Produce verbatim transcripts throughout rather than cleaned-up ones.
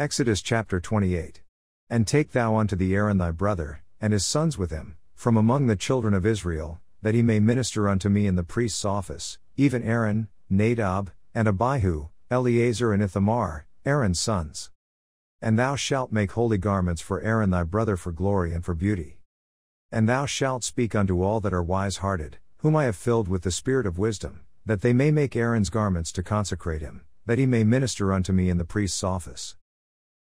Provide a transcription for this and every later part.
Exodus chapter twenty-eight. And take thou unto thee Aaron thy brother, and his sons with him, from among the children of Israel, that he may minister unto me in the priest's office, even Aaron, Nadab, and Abihu, Eleazar and Ithamar, Aaron's sons. And thou shalt make holy garments for Aaron thy brother for glory and for beauty. And thou shalt speak unto all that are wise-hearted, whom I have filled with the spirit of wisdom, that they may make Aaron's garments to consecrate him, that he may minister unto me in the priest's office.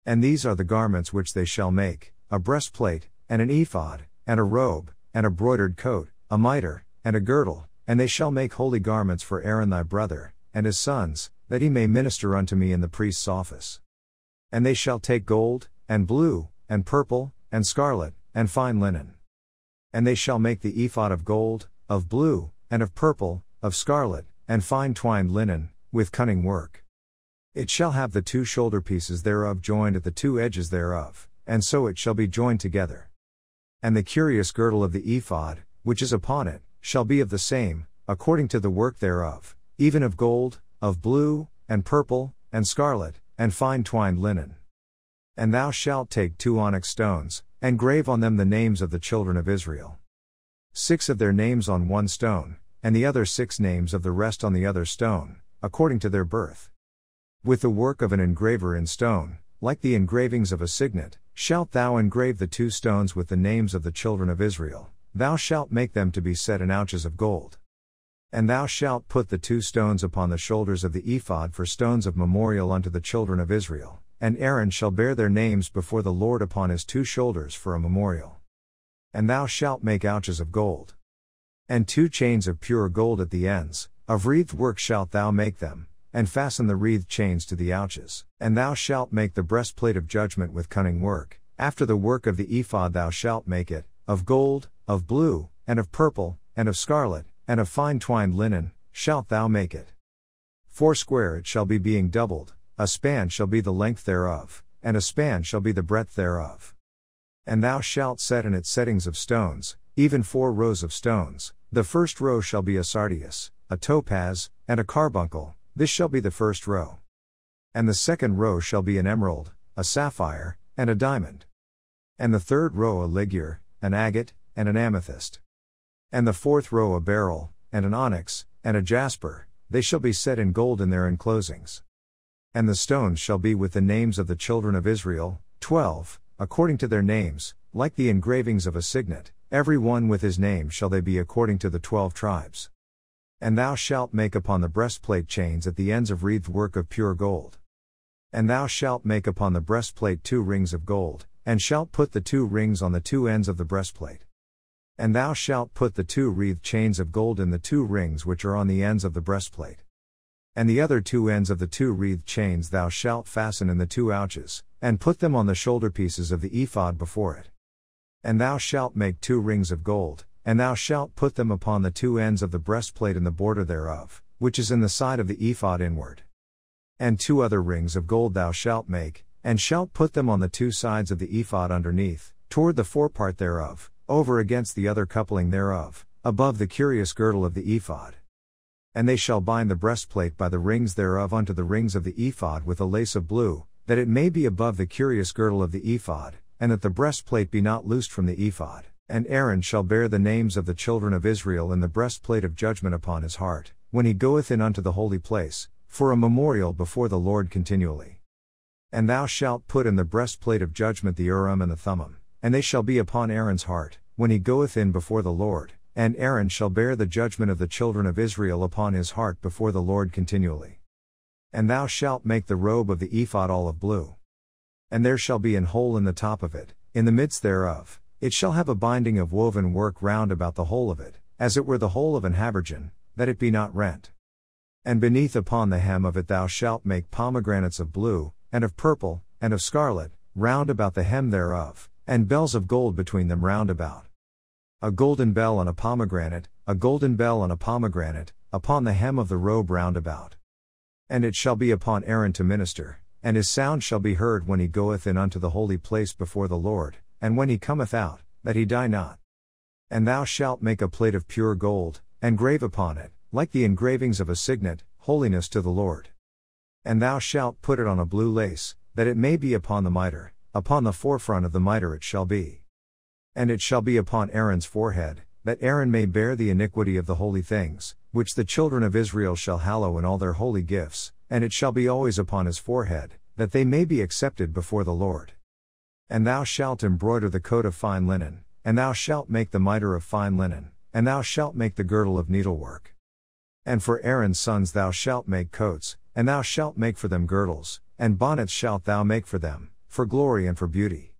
And these are the garments which they shall make, a breastplate, and an ephod, and a robe, and a broidered coat, a mitre, and a girdle, and they shall make holy garments for Aaron thy brother, and his sons, that he may minister unto me in the priest's office. And they shall take gold, and blue, and purple, and scarlet, and fine linen. And they shall make the ephod of gold, of blue, and of purple, of scarlet, and fine twined linen, with cunning work. It shall have the two shoulder pieces thereof joined at the two edges thereof, and so it shall be joined together. And the curious girdle of the ephod, which is upon it, shall be of the same, according to the work thereof, even of gold, of blue, and purple, and scarlet, and fine twined linen. And thou shalt take two onyx stones, and grave on them the names of the children of Israel. Six of their names on one stone, and the other six names of the rest on the other stone, according to their birth. With the work of an engraver in stone, like the engravings of a signet, shalt thou engrave the two stones with the names of the children of Israel. Thou shalt make them to be set in ouches of gold. And thou shalt put the two stones upon the shoulders of the ephod for stones of memorial unto the children of Israel, and Aaron shall bear their names before the Lord upon his two shoulders for a memorial. And thou shalt make ouches of gold. And two chains of pure gold at the ends, of wreathed work shalt thou make them, and fasten the wreathed chains to the ouches. And thou shalt make the breastplate of judgment with cunning work, after the work of the ephod thou shalt make it, of gold, of blue, and of purple, and of scarlet, and of fine twined linen, shalt thou make it. Foursquare it shall be being doubled, a span shall be the length thereof, and a span shall be the breadth thereof. And thou shalt set in it settings of stones, even four rows of stones. The first row shall be a sardius, a topaz, and a carbuncle. This shall be the first row. And the second row shall be an emerald, a sapphire, and a diamond. And the third row a ligure, an agate, and an amethyst. And the fourth row a beryl, and an onyx, and a jasper. They shall be set in gold in their enclosings. And the stones shall be with the names of the children of Israel, twelve, according to their names, like the engravings of a signet. Every one with his name shall they be according to the twelve tribes. And thou shalt make upon the breastplate chains at the ends of wreathed work of pure gold. And thou shalt make upon the breastplate two rings of gold, and shalt put the two rings on the two ends of the breastplate. And thou shalt put the two wreathed chains of gold in the two rings which are on the ends of the breastplate. And the other two ends of the two wreathed chains thou shalt fasten in the two ouches, and put them on the shoulder pieces of the ephod before it. And thou shalt make two rings of gold, and thou shalt put them upon the two ends of the breastplate and the border thereof, which is in the side of the ephod inward. And two other rings of gold thou shalt make, and shalt put them on the two sides of the ephod underneath, toward the forepart thereof, over against the other coupling thereof, above the curious girdle of the ephod. And they shall bind the breastplate by the rings thereof unto the rings of the ephod with a lace of blue, that it may be above the curious girdle of the ephod, and that the breastplate be not loosed from the ephod. And Aaron shall bear the names of the children of Israel in the breastplate of judgment upon his heart, when he goeth in unto the holy place, for a memorial before the Lord continually. And thou shalt put in the breastplate of judgment the Urim and the Thummim, and they shall be upon Aaron's heart, when he goeth in before the Lord, and Aaron shall bear the judgment of the children of Israel upon his heart before the Lord continually. And thou shalt make the robe of the ephod all of blue. And there shall be an hole in the top of it, in the midst thereof. It shall have a binding of woven work round about the whole of it, as it were the whole of an habergeon, that it be not rent. And beneath upon the hem of it thou shalt make pomegranates of blue, and of purple, and of scarlet, round about the hem thereof, and bells of gold between them round about. A golden bell on a pomegranate, a golden bell on a pomegranate, upon the hem of the robe round about. And it shall be upon Aaron to minister, and his sound shall be heard when he goeth in unto the holy place before the Lord, and when he cometh out, that he die not. And thou shalt make a plate of pure gold, and grave upon it, like the engravings of a signet, holiness to the Lord. And thou shalt put it on a blue lace, that it may be upon the mitre, upon the forefront of the mitre it shall be. And it shall be upon Aaron's forehead, that Aaron may bear the iniquity of the holy things, which the children of Israel shall hallow in all their holy gifts, and it shall be always upon his forehead, that they may be accepted before the Lord. And thou shalt embroider the coat of fine linen, and thou shalt make the mitre of fine linen, and thou shalt make the girdle of needlework. And for Aaron's sons thou shalt make coats, and thou shalt make for them girdles, and bonnets shalt thou make for them, for glory and for beauty.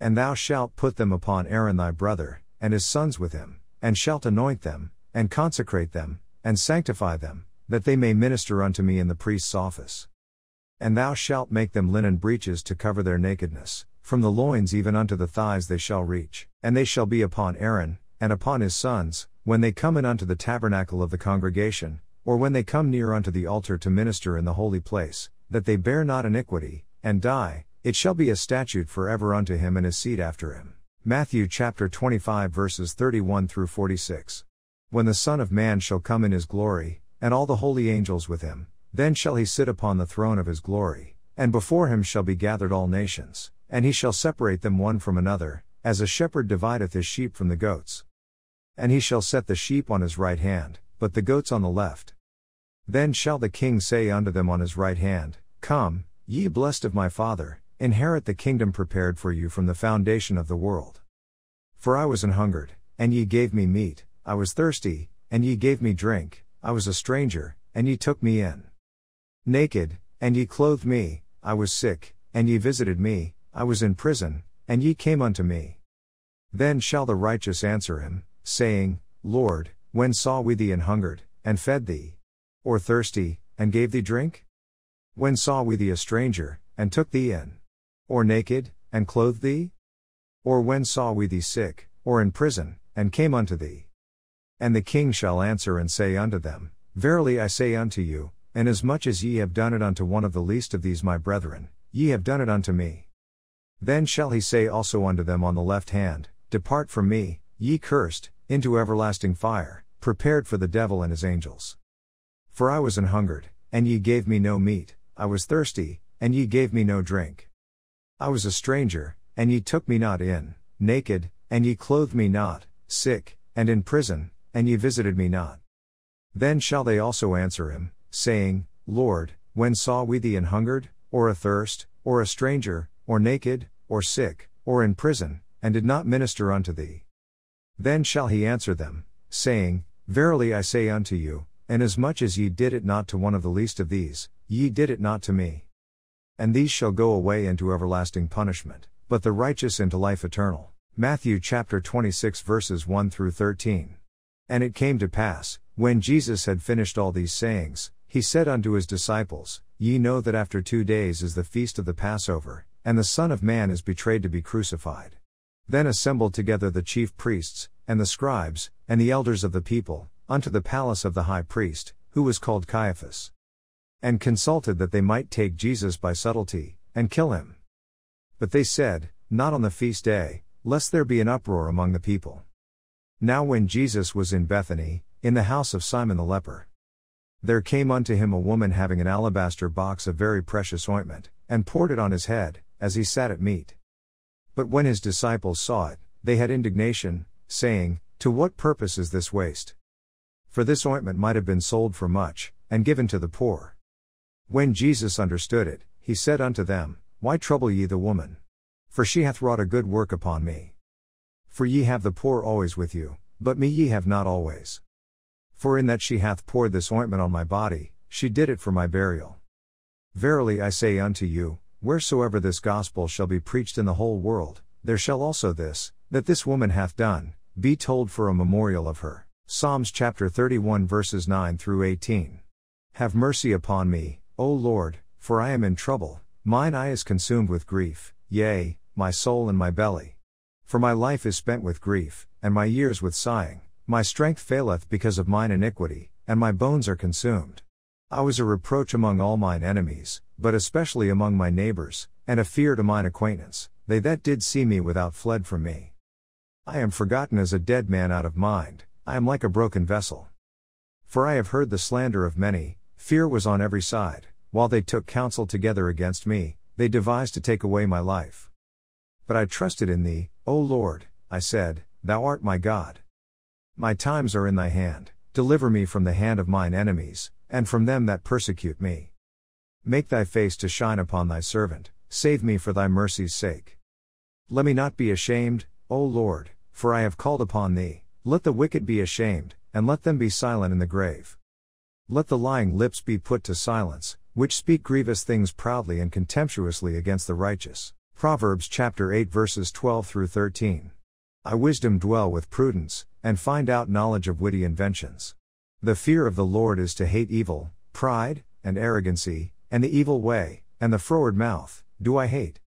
And thou shalt put them upon Aaron thy brother, and his sons with him, and shalt anoint them, and consecrate them, and sanctify them, that they may minister unto me in the priest's office. And thou shalt make them linen breeches to cover their nakedness, from the loins even unto the thighs they shall reach, and they shall be upon Aaron, and upon his sons, when they come in unto the tabernacle of the congregation, or when they come near unto the altar to minister in the holy place, that they bear not iniquity, and die. It shall be a statute forever unto him and his seed after him. Matthew chapter twenty-five verses thirty-one through forty-six. When the Son of Man shall come in his glory, and all the holy angels with him, then shall he sit upon the throne of his glory, and before him shall be gathered all nations, and he shall separate them one from another, as a shepherd divideth his sheep from the goats. And he shall set the sheep on his right hand, but the goats on the left. Then shall the King say unto them on his right hand, Come, ye blessed of my Father, inherit the kingdom prepared for you from the foundation of the world. For I was an hungered, and ye gave me meat, I was thirsty, and ye gave me drink, I was a stranger, and ye took me in. Naked, and ye clothed me, I was sick, and ye visited me, I was in prison, and ye came unto me. Then shall the righteous answer him, saying, Lord, when saw we thee an hungered, and fed thee? Or thirsty, and gave thee drink? When saw we thee a stranger, and took thee in? Or naked, and clothed thee? Or when saw we thee sick, or in prison, and came unto thee? And the King shall answer and say unto them, Verily I say unto you, inasmuch as ye have done it unto one of the least of these my brethren, ye have done it unto me. Then shall he say also unto them on the left hand, Depart from me, ye cursed, into everlasting fire, prepared for the devil and his angels. For I was an hungered, and ye gave me no meat, I was thirsty, and ye gave me no drink. I was a stranger, and ye took me not in, naked, and ye clothed me not, sick, and in prison, and ye visited me not. Then shall they also answer him, saying, Lord, when saw we thee an hungered, or athirst, or a stranger, or naked, or sick, or in prison, and did not minister unto thee? Then shall he answer them, saying, Verily I say unto you, inasmuch as ye did it not to one of the least of these, ye did it not to me. And these shall go away into everlasting punishment, but the righteous into life eternal. Matthew chapter twenty-six verses one through thirteen. And it came to pass, when Jesus had finished all these sayings, he said unto his disciples, Ye know that after two days is the feast of the Passover, and the Son of Man is betrayed to be crucified. Then assembled together the chief priests, and the scribes, and the elders of the people, unto the palace of the high priest, who was called Caiaphas, and consulted that they might take Jesus by subtlety, and kill him. But they said, Not on the feast day, lest there be an uproar among the people. Now when Jesus was in Bethany, in the house of Simon the leper, there came unto him a woman having an alabaster box of very precious ointment, and poured it on his head, as he sat at meat. But when his disciples saw it, they had indignation, saying, To what purpose is this waste? For this ointment might have been sold for much, and given to the poor. When Jesus understood it, he said unto them, Why trouble ye the woman? For she hath wrought a good work upon me. For ye have the poor always with you, but me ye have not always. For in that she hath poured this ointment on my body, she did it for my burial. Verily I say unto you, wheresoever this gospel shall be preached in the whole world, there shall also this, that this woman hath done, be told for a memorial of her. Psalms chapter thirty-one verses nine through eighteen. Have mercy upon me, O Lord, for I am in trouble, mine eye is consumed with grief, yea, my soul and my belly. For my life is spent with grief, and my years with sighing, my strength faileth because of mine iniquity, and my bones are consumed. I was a reproach among all mine enemies, but especially among my neighbours, and a fear to mine acquaintance, they that did see me without fled from me. I am forgotten as a dead man out of mind, I am like a broken vessel. For I have heard the slander of many, fear was on every side. While they took counsel together against me, they devised to take away my life. But I trusted in thee, O Lord, I said, Thou art my God. My times are in thy hand, deliver me from the hand of mine enemies, and from them that persecute me. Make thy face to shine upon thy servant, save me for thy mercy's sake. Let me not be ashamed, O Lord, for I have called upon thee. Let the wicked be ashamed, and let them be silent in the grave. Let the lying lips be put to silence, which speak grievous things proudly and contemptuously against the righteous. Proverbs chapter eight verses twelve through thirteen. I wisdom dwell with prudence, and find out knowledge of witty inventions. The fear of the Lord is to hate evil, pride, and arrogancy, and the evil way, and the froward mouth, do I hate.